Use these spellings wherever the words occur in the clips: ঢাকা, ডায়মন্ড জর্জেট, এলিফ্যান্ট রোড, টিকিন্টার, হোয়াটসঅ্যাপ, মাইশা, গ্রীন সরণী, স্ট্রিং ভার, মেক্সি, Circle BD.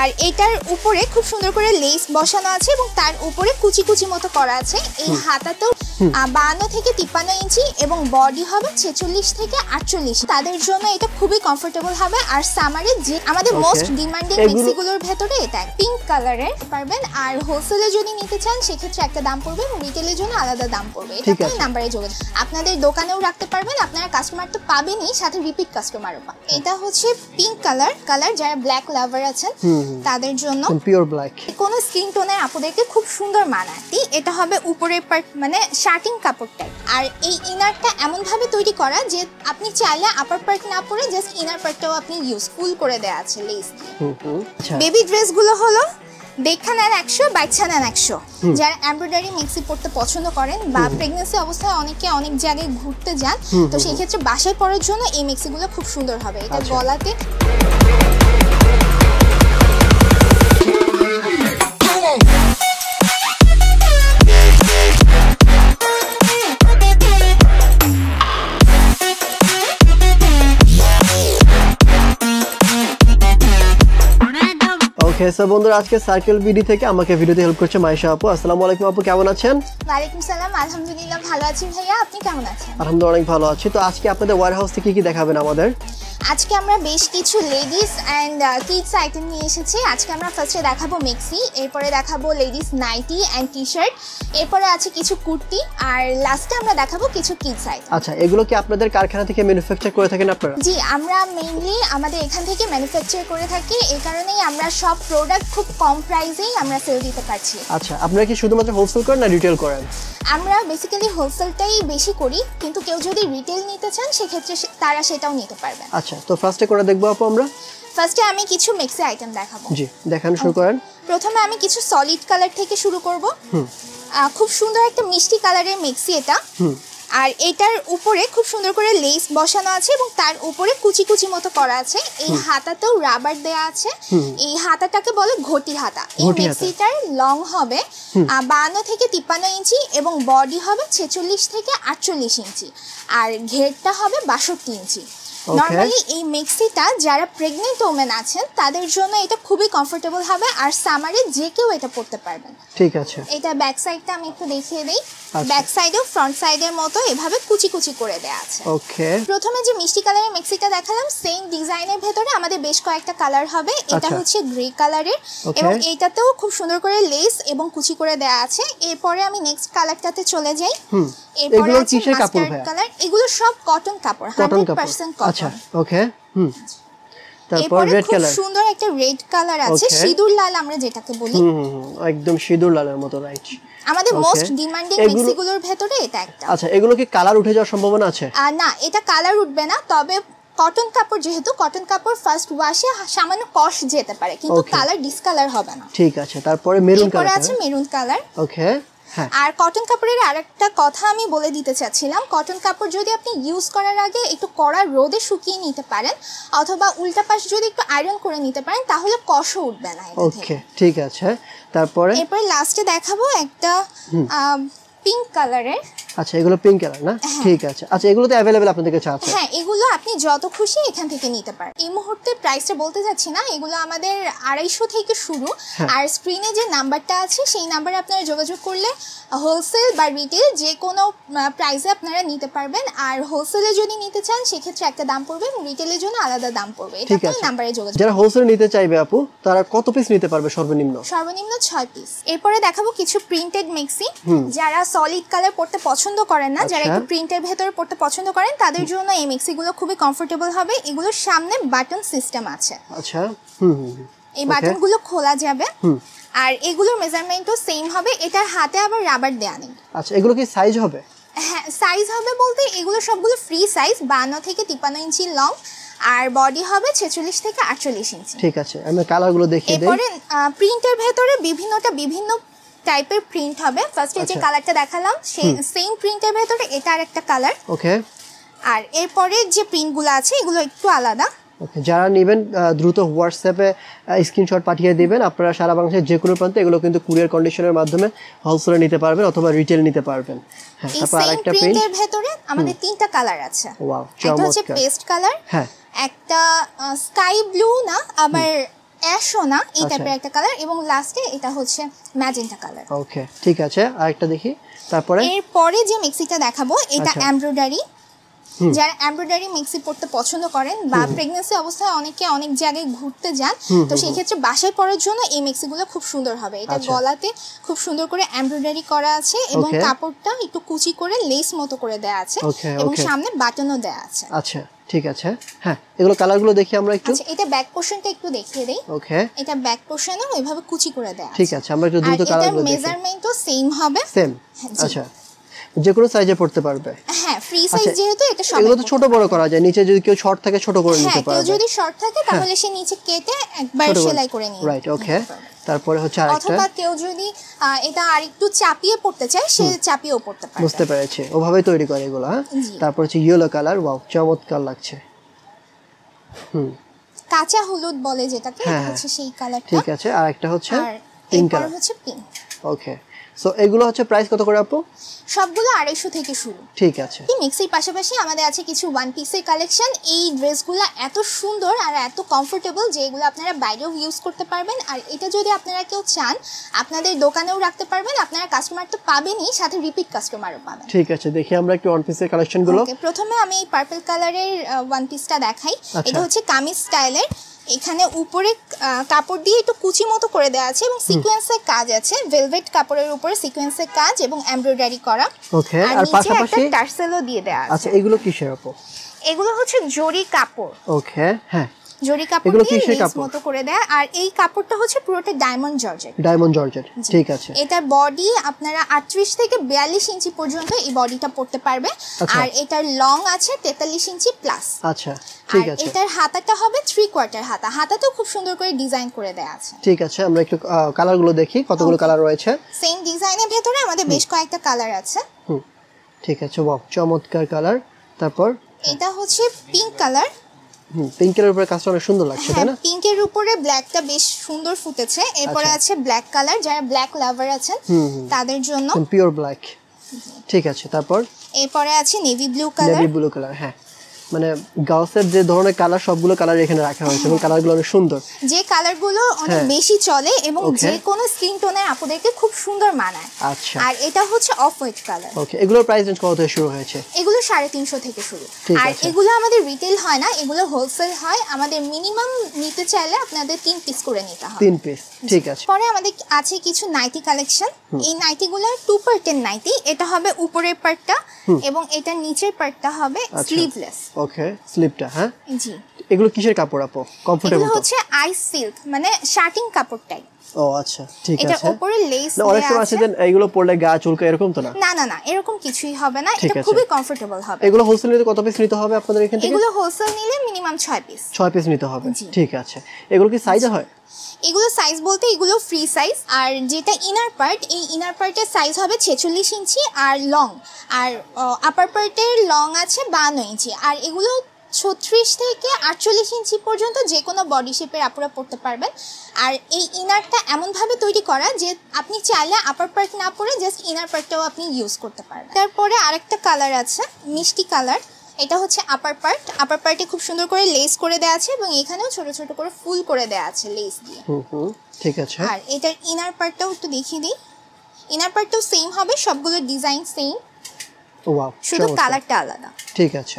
আর এটার উপরে খুব সুন্দর করে লেস বসানো আছে এবং তার উপরে কুচি কুচি মতো করা আছে। এই হাতাতেও 52 থেকে 53 ইঞ্চি এবং বডি হবে 46 থেকে 48। তাদের জন্য এটা খুবই কমফোর্টেবল হবে। আর সামারে যে আমাদের মোস্ট ডিমান্ডিং মেক্সিগুলোর ভেতরে এটা পিঙ্ক কালারের পারবেন। আর হোলসেলে যদি নিতে চান সেক্ষেত্রে একটা দাম পড়বে এবং রিটেলের জন্য আলাদা দাম পড়বে। এটা কোন নাম্বারে যোগাযোগ, আপনাদের দোকানেও রাখতে পারবেন, আপনারা কাস্টমার তো পাবেনই সাথে রিপিট কাস্টমারও পাবেন। এটা হচ্ছে পিঙ্ক কালার যারা ব্ল্যাক লাভার আছেন তাদের জন্য পিওর ব্ল্যাক। কোন স্কিন টোনের আপনাদেরকে খুব সুন্দর মানায়। এটা হবে উপরের পার্ট মানে শার্টিং কাপড়টা। আর এই ইনারটা এমন ভাবে তৈরি করা যে আপনি চাইলে আপার পার্ট না পরে জাস্ট ইনার পার্টটাও আপনি ইউজফুল করে দেয়া আছে লেস দিয়ে। বেবি ড্রেস গুলো হলো দেখান আর 100 বাইছানান 100। যারা এমব্রয়ডারি মেক্সি পড়তে পছন্দ করেন বা প্রেগনেন্সি অবস্থায় অনেকে অনেক জায়গায় ঘুরতে যান, তো সেই ক্ষেত্রে বাসায় পরার জন্য এই মেক্সিগুলো খুব সুন্দর হবে। এটা গলাতে আজকে সার্কেল বিডি থেকে আমাকে ভিডিওতে হেল্প করছে মাইশা আপু। আসসালামু আলাইকুম আপু, কেমন আছেন? ওয়ালাইকুম সালাম, আলহামদুলিল্লাহ ভালো আছি ভাইয়া, আপনি কেমন আছেন? আলহামদুলিল্লাহ অনেক ভালো আছি। তো আজকে আপনাদের ওয়্যারহাউস থেকে কি দেখাবেন আমাদের? আজকে আমরা বেশ কিছু লেডিস অ্যান্ড কিডস আইটেম নিয়ে এসেছি। আজকে আমরা ফার্স্টে দেখাবো মেক্সি, এরপরে দেখাবো ladies nightie and T shirt, এরপরে আছে কিছু কুর্তি, আর লাস্টে আমরা দেখাবো কিছু কিডস আইটেম। আচ্ছা, এগুলো কি আপনাদের কারখানা থেকে ম্যানুফ্যাকচার করে থাকেন আপনারা? জি, আমরা মেইনলি আমাদের এখান থেকে ম্যানুফ্যাকচার করে থাকি, এই কারণেই আমরা সব প্রোডাক্ট খুব কম প্রাইসেই আমরা সেল দিতে পারছি। আচ্ছা, আপনারা কি শুধুমাত্র হোলসেল করেন না রিটেল করেন? আমরা বেসিক্যালি হোলসেলটাই বেশি করি, কিন্তু কেউ যদি রিটেল নিতে চান সেক্ষেত্রে তারা সেটাও নিতে পারবে। আচ্ছা, তো ফার্স্টে করে দেখবো আপু আমরা। ফার্স্টে আমি কিছু মিক্সি আইটেম দেখাবো। জি, দেখানো শুরু করেন। প্রথমে আমি কিছু সলিড কালার থেকে শুরু করব। খুব সুন্দর একটা মিষ্টি কালারের মিক্সি এটা। আর এটার উপরে খুব সুন্দর করে লেস বসানো আছে এবং তার উপরে কুচি কুচি মতো করা আছে। এই হাতাতেও রাবার দেয়া আছে। এই হাতাটাকে বলে ঘটি হাতা। এই মেক্সিটার লং হবে 52 থেকে 53 ইঞ্চি এবং বডি হবে 46 থেকে 48 ইঞ্চি আর ঘেরটা হবে 62 ইঞ্চি। নর্মালি এই মেক্সিটা যারা প্রেগনেন্ট ওমেন আছেন তাদের জন্য এটা খুবই কমফোর্টেবল হবে। আর সামারে যে কেউ এটা পরতে পারবেন। ঠিক আছে, এটা ব্যাক সাইডটা আমি একটু দেখিয়ে দেই। ব্যাক সাইডও ফ্রন্ট সাইডের মতো এভাবে কুচি কুচি করে দেয়া আছে। ওকে, প্রথমে যে মিষ্টি কালারের মেক্সিটা দেখালাম সেম ডিজাইনের ভেতরে আমাদের বেশ কয়েকটা কালার হবে। এটা হচ্ছে গ্রে কালারের এবং এইটাতেও খুব সুন্দর করে লেস এবং কুচি করে দেয়া আছে। এরপরে আমি নেক্সট কালারটাতে চলে যাই। এরপরে আছে মাস্টার্ড কালার। এগুলো সব কটন কাপড়, 100% কটন। আচ্ছা, ওকে। তারপর রেড কালার, খুব সুন্দর একটা রেড কালার আছে, সিঁদুর লাল আমরা যেটাকে বলি, একদম সিঁদুর লালের মতো। রাইট, আমাদের মোস্ট ডিমান্ডিং মিক্সিগুলোর ভেতরে এটা একটা। আচ্ছা, এগুলো কি কালার উঠে যাওয়ার সম্ভাবনা আছে? না, এটা কালার উঠবে না, তবে কটন কাপড় যেহেতু, কটন কাপড় ফার্স্ট ওয়াশে সামান্য কষ যেতে পারে, কিন্তু কালার ডিসকালার হবে না। ঠিক আছে, তারপরে মেরুন কালার আছে, মেরুন কালার। ওকে, আর কটন কাপড়ের আরেকটা কথা আমি বলে দিতে চাচ্ছিলাম, কটন কাপড় যদি আপনি ইউজ করার আগে একটু কড়া রোদে শুকিয়ে নিতে পারেন অথবা উল্টা পাশ যদি একটু আয়রন করে নিতে পারেন তাহলে কষও উঠবে না। ওকে, ঠিক আছে। তারপরে এরপর লাস্টে দেখাবো একটা পিঙ্ক কালারের। আচ্ছা, এগুলো পিঙ্ক কালার না? ঠিক আছে। আচ্ছা, এগুলো তো अवेलेबल আপনাদের কাছে আছে? হ্যাঁ, এগুলো আপনি যত খুশি এখান থেকে নিতে পারেন। এই মুহূর্তে প্রাইসটা বলতে যাচ্ছি না, এগুলো আমাদের 250 থেকে শুরু। আর স্ক্রিনে যে নাম্বারটা আছে সেই নম্বরে আপনারা যোগাযোগ করলে হোলসেল বা রিটেল যে কোনো প্রাইসে আপনারা নিতে পারবেন। আর হোলসেলে যদি নিতে চান সেক্ষেত্রে একটা দাম পড়বে, রিটেলের জন্য আলাদা দাম পড়বে। এটা কোন নম্বরে যোগাযোগ? যারা হোলসেল নিতে চাইবে আপু তারা কত পিস নিতে পারবে সর্বনিম্ন? সর্বনিম্ন 6 পিস। এরপরে দেখাবো কিছু প্রিন্টেড মেক্সি। যারা সলিড কালার পড়তে পছন্দ করেন না, যারা একটু প্রিন্টের ভেতরে পড়তে পছন্দ করেন তাদের জন্য এই মেক্সিগুলো খুবই কমফোর্টেবল হবে। এগুলোর সামনে বাটন সিস্টেম আছে। আচ্ছা, এই বাটনগুলো খোলা যাবে। আর এগুলোর মেজারমেন্টও সেম হবে। এটার হাতে আবার রাবার দেয়া নেই। আচ্ছা, এগুলো কি সাইজ হবে? হ্যাঁ, সাইজ হবে বলতে এগুলো সবগুলো ফ্রি সাইজ, 52 থেকে 53 ইঞ্চি লং আর বডি হবে 46 থেকে 48 ইঞ্চি। ঠিক আছে, আমি কালারগুলো দেখিয়ে দেই। এরপরে প্রিন্টের ভেতরে বিভিন্ন টাইপের প্রিন্ট হবে। ফার্স্টে যে কালারটা দেখালাম সেই সেম প্রিন্টের ভেতরে এটা আর একটা কালার। ওকে, আর এরপরে যে প্রিন্টগুলো আছে এগুলো একটু আলাদা। ওকে, যারা নেবেন দ্রুত হোয়াটসঅ্যাপে স্ক্রিনশট পাঠিয়ে দেবেন। আপনারা সারা বাংলাদেশের যে কোনো প্রান্তে এগুলো কিন্তু কুরিয়ার কন্ডিশনের মাধ্যমে হোলসেলে নিতে পারবেন অথবা রিটেল নিতে পারবেন। হ্যাঁ, তারপর আরেকটা প্রিন্টের ভেতরে আমাদের 3টা কালার আছে। ওয়াও, চমৎকার। এটা হচ্ছে পেস্ট কালার, হ্যাঁ, একটা স্কাই ব্লু না আবার অ্যাশ না এই টাইপের একটা কালার এবং লাস্টে এটা হচ্ছে ম্যাজেন্টা কালার। ওকে ঠিক আছে আরেকটা দেখি। তারপরে এরপরে যে মিক্সিটা দেখাবো এটা এমব্রয়ডারি, যারা এমব্রয়ডারি মিক্সি পড়তে পছন্দ করেন বা প্রেগন্যান্সি অবস্থায় অনেকে অনেক জায়গায় ঘুরতে যান, তো সেই ক্ষেত্রে বাসায় পরার জন্য এই মিক্সিগুলো খুব সুন্দর হবে। এটা গলাতে খুব সুন্দর করে এমব্রয়ডারি করা আছে এবং কাপড়টা একটু কুচি করে লেস মতো করে দেয়া আছে এবং সামনে বাটনও দেয়া আছে। আচ্ছা ঠিক আছে হ্যাঁ এগুলো কালারগুলো দেখি আমরা একটু। আচ্ছা এটা ব্যাক পোরশনটা একটু দেখিয়ে দেই। ওকে এটা ব্যাক পোরশনও এইভাবে কুচি করে দেয়া আছে। ঠিক আছে আমরা একটু দ্রুত কালারগুলো দেখি। আর এটা মেজারমেন্টও সেম হবে। সেম আচ্ছা যে কোনো সাইজে পড়তে পারবে। হ্যাঁ ফ্রি সাইজ যেহেতু এটা সব এগুলো তো ছোট বড় করা যায়, নিচে যদি কেউ শর্ট থাকে ছোট করে নিতে পারবে। হ্যাঁ যদি শর্ট থাকে তাহলে সে নিচে কেটে একবার সেলাই করে নিয়ে। রাইট ওকে তারপরে হচ্ছে আরেকটা, অথবা কেউ যদি এটা আরেকটু চাপিয়ে পড়তে চায় সে চাপিয়েও পড়তে পারবে। বুঝতে পেরেছি ওভাবে তৈরি করে এগুলো। তারপর হচ্ছে ইয়েলো কালার, ওয়াও চমৎকার লাগছে। কাঁচা হলুদ বলে যেটাকে, এটা হচ্ছে সেই কালারটা। ঠিক আছে আরেকটা হচ্ছে পিঙ্ক কালার, হচ্ছে পিঙ্ক। ওকে সো এগুলো হচ্ছে প্রাইস কত করে আপু? সবগুলো 250 থেকে শুরু। ঠিক আছে এই মিক্সের পাশাপাশি আমাদের আছে কিছু ওয়ান পিসের কালেকশন। এই ড্রেসগুলো এত সুন্দর আর এত কমফোর্টেবল যে এগুলো আপনারা বাইরেও ইউজ করতে পারবেন, আর এটা যদি আপনারা কেউ চান আপনাদের দোকানেও রাখতে পারবেন। আপনারা কাস্টমার তো পাবেনই, সাথে রিপিট কাস্টমারও পাবেন। ঠিক আছে দেখি আমরা একটু ওয়ান পিসের কালেকশনগুলো। ওকে প্রথমে আমি এই পার্পল কালারের ওয়ান পিসটা দেখাই। এটা হচ্ছে কামিজ স্টাইলের, এখানে উপরে কাপড় দিয়ে একটু কুচি মতো করে দেওয়া আছে এবং সিকোয়েন্সের কাজ আছে। ভেলভেট কাপড়ের উপরে সিকোয়েন্সের কাজ এবং এমব্রয়ডারি করা। ওকে আর নিচে একটা টার্সেলও দিয়ে দেওয়া আছে। আচ্ছা এগুলো কিসের আপু? এগুলো হচ্ছে জরি কাপড়। ওকে হ্যাঁ জরি কাপড় দিয়ে লেস মতো করে দেয়া, আর এই কাপড়টা হচ্ছে পুরোটা ডায়মন্ড জর্জেট। ডায়মন্ড জর্জেট ঠিক আছে। এটার বডি আপনারা 38 থেকে 42 ইঞ্চি পর্যন্ত এই বডিটা পড়তে পারবে, আর এটার লং আছে 43 ইঞ্চি প্লাস। আচ্ছা ঠিক আছে। এটার হাতাটা হবে 3/4 হাতা, হাতাটাও খুব সুন্দর করে ডিজাইন করে দেয়া আছে। ঠিক আছে আমরা একটু কালারগুলো দেখি, কতগুলো কালার রয়েছে। সেম ডিজাইনের ভেতরে আমাদের বেশ কয়েকটা কালার আছে। ঠিক আছে ওয়াও চমৎকার কালার। তারপর এটা হচ্ছে পিঙ্ক কালার। পিঙ্কের উপরে কাজটা অনেক সুন্দর লাগছে তাই না? পিঙ্কের উপরে ব্ল্যাকটা বেশ সুন্দর ফুটেছে। এরপরে আছে ব্ল্যাক কালার, যারা ব্ল্যাক লাভার আছেন তাদের জন্য পিওর ব্ল্যাক। ঠিক আছে তারপর এরপরে আছে navy blue colour. Navy blue colour হ্যাঁ মানে গাউসের যে ধরনের কালার সবগুলো কালার এখানে রাখা হয়েছে এবং কালারগুলো অনেক সুন্দর, যে কালারগুলো অনেক বেশি চলে এবং যে কোনো স্কিন টোনের আপনাদেরকে খুব সুন্দর মানায়। আচ্ছা আর এটা হচ্ছে অফ হোয়াইট কালার। ওকে এগুলোর প্রাইস রেঞ্জ কত থেকে শুরু হয়েছে? এগুলো 350 থেকে শুরু, আর এগুলো আমাদের রিটেল হয় না, এগুলো হোলসেল হয়। আমাদের মিনিমাম নিতে চাইলে আপনাদের 3 পিস করে নিতে হবে। 3 পিস ঠিক আছে। পরে আমাদের আছে কিছু নাইটি কালেকশন। এই নাইটিগুলো 2/10 নাইটি। এটা হবে উপরের পার্টটা এবং এটা নিচের পার্টটা হবে স্লিভলেস। ওকে স্লিপটা হ্যাঁ জি। এগুলো কিসের কাপড় আপু? কমফোর্টেবল তো হচ্ছে আইস সিল্ক মানে শার্টিং কাপড়টাই। ও আচ্ছা ঠিক আছে। এটা উপরে লেস না অনেক সময় আছে যে এগুলো পরলে গা চুলকা এরকম তো না? না না না এরকম কিছুই হবে না, এটা খুবই কমফোর্টেবল হবে। এগুলো হোলসেল নিতে কত পিস নিতে হবে আপনাদের এখান থেকে? এগুলো হোলসেল নিলে মিনিমাম 6 পিস। 6 পিস নিতে হবে ঠিক আছে। এগুলো কি সাইজ হয়? এগুলো সাইজ বলতে এগুলো ফ্রি সাইজ, আর যেটা ইনার পার্ট এই ইনার পার্টের সাইজ হবে 46 ইঞ্চি আর লং, আর আপার পার্টের লং আছে 52 ইঞ্চি, আর এগুলো 36 থেকে 48 ইঞ্চি পর্যন্ত যে কোনো বডি শেপের আপুরা পড়তে পারবেন। আর এই ইনারটা এমনভাবে তৈরি করা যে আপনি চাইলে আপার পার্ট না পরে জাস্ট ইনার পার্টটাও আপনি ইউজ করতে পারবেন। তারপরে আরেকটা কালার আছে মিষ্টি কালার। এটা হচ্ছে আপার পার্ট, আপার পার্টে খুব সুন্দর করে লেস করে দেয়া আছে এবং এখানেও ছোট ছোট করে ফুল করে দেয়া আছে লেস দিয়ে। ঠিক আছে। আর এটার ইনার পার্টটাও একটু দেখিয়ে দিই। ইনার পার্টটাও সেম হবে, সবগুলো ডিজাইন সেম, শুধু কালারটা আলাদা। ঠিক আছে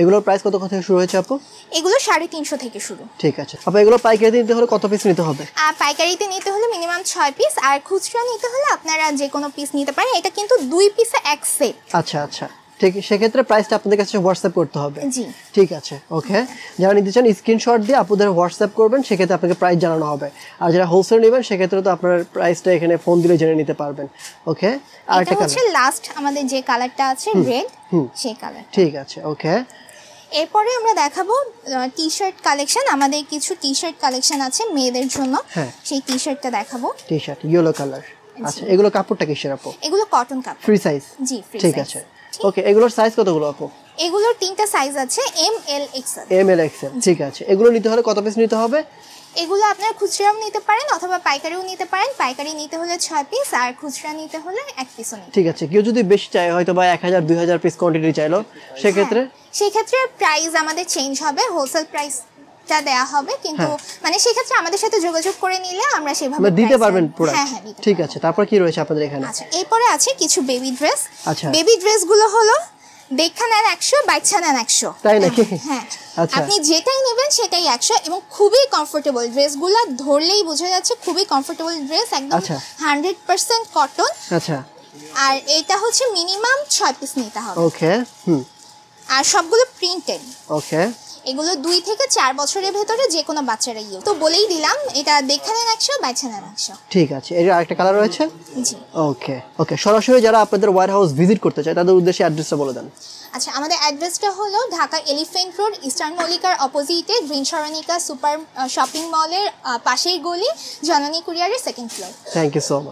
এগুলোর প্রাইস কত থেকে শুরু হয়েছে আপু? এগুলো 350 থেকে শুরু। ঠিক আছে। আপু এগুলো পাইকারিতে নিতে হলে কত পিস নিতে হবে? পাইকারিতে নিতে হলে মিনিমাম 6 পিস, আর খুচরা নিতে হলে আপনারা যে কোনো পিস নিতে পারেন। এটা কিন্তু 2 পিসে এক সেট। আচ্ছা আচ্ছা ঠিক আছে। সেক্ষেত্রে প্রাইসটা আপনাদের কাছে হোয়াটসঅ্যাপ করতে হবে। জি ঠিক আছে ওকে। যারা নিতে চান স্ক্রিনশট দিয়ে আপুদের হোয়াটসঅ্যাপ করবেন, সেক্ষেত্রে আপনাকে প্রাইস জানানো হবে। আর যারা হোলসেল নেবেন সেক্ষেত্রে তো আপনার প্রাইসটা এখানে ফোন দিলে জেনে নিতে পারবেন। ওকে আর এটা হচ্ছে লাস্ট আমাদের যে কালারটা আছে রেড, সেই কালার। ঠিক আছে ওকে। এরপরে আমরা দেখাবো টি শার্ট কালেকশন। আমাদের কিছু টি শার্ট কালেকশন আছে মেয়েদের জন্য, সেই টি শার্টটা দেখাবো। T shirt yellow colour. আচ্ছা এগুলো কাপড়টা কিসের আপু? এগুলো কটন কাপড়, ফ্রি সাইজ। জি ফ্রি সাইজ ঠিক আছে ওকে। এগুলোর সাইজ কতগুলো আপু? এগুলোর 3টা সাইজ আছে, M L XL. M L XL ঠিক আছে। এগুলো নিতে হলে কত পিস নিতে হবে? এগুলো আপনারা খুচরাও নিতে পারেন অথবা পাইকারিও নিতে পারেন। পাইকারি নিতে হলে 6 পিস আর খুচরা নিতে হলে 1 পিসও নিতে। ঠিক আছে। কেউ যদি বেশি চায় হয়তো বা 1000 2000 পিস কোয়ান্টিটি চাইলো, সেক্ষেত্রে প্রাইস আমাদের চেঞ্জ হবে। হোলসেল প্রাইস টা দেয়া হবে কিন্তু মানে সেই ক্ষেত্রে আমাদের সাথে যোগাযোগ করে নিলে আমরা সেভাবে দিতে পারবেন প্রোডাক্ট। ঠিক আছে, তারপর কি রয়েছে আপনাদের এখানে? আচ্ছা, এরপরে আছে কিছু বেবি ড্রেস। আচ্ছা, বেবি ড্রেস গুলো হলো দেখানার 100 বাইছানার 100, তাই নাকি? হ্যাঁ, আপনি যেটাই নেবেন সেটাই 100 এবং খুবই কমফোর্টেবল ড্রেসগুলো, ধরলেই বোঝা যাচ্ছে খুবই কমফোর্টেবল ড্রেস, একদম 100% কটন। আচ্ছা, আর এটা হচ্ছে মিনিমাম 6 পিস নিতে হবে। ওকে, হুম, আর সবগুলো প্রিন্টেড। ওকে, এগুলো 2 থেকে 4 বছরের ভিতরে যে কোনো বাচ্চারা ইউ তো বলেই দিলাম, এটা দেখানার 100 বাইছানার 100। ঠিক আছে, এর আরেকটা কালার রয়েছে। জি, ওকে ওকে। সরাসরি যারা আপনাদের ওয়্যার হাউস ভিজিট করতে চায় তাদের উদ্দেশ্যে অ্যাড্রেসটা বলে দেন। আচ্ছা, আমাদের অ্যাড্রেসটা হলো ঢাকা এলিফ্যান্ট রোড, ইস্টার্ন মল্লিকার অপোজিটে, গ্রিন সরণিকা সুপার শপিং মলের পাশেই গলি, জননী কুরিয়ারের 2nd floor. Thank you so much.